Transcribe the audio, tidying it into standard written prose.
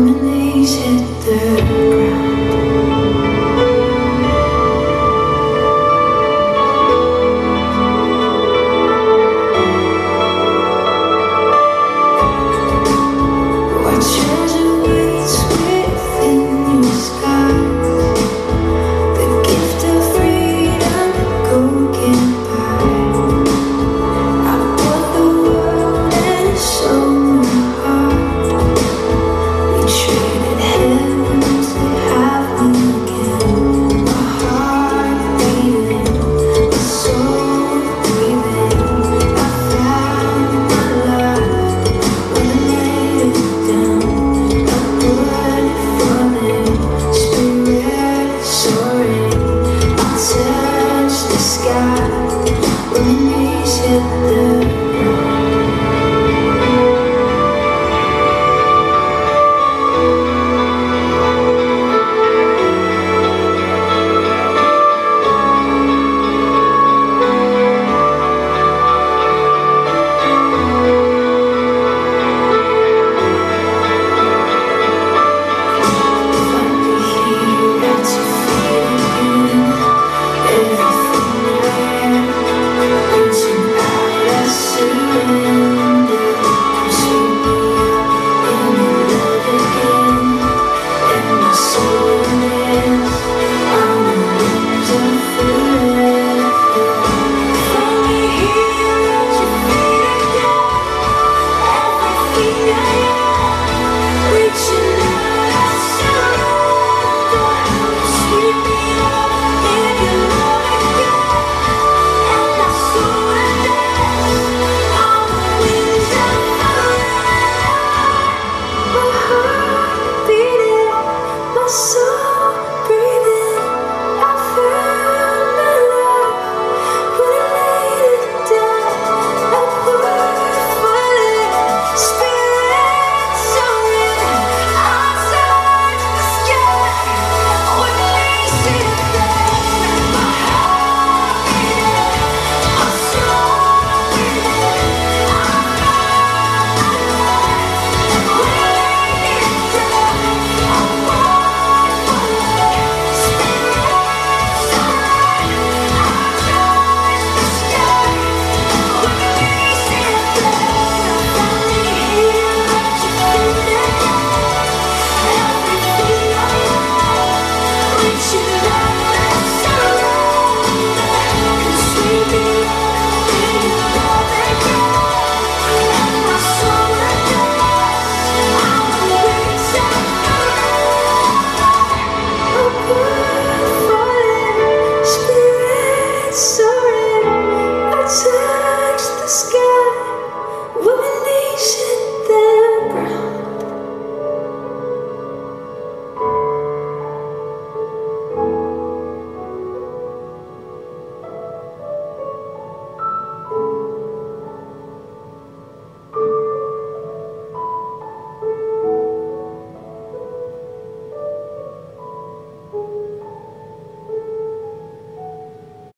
women.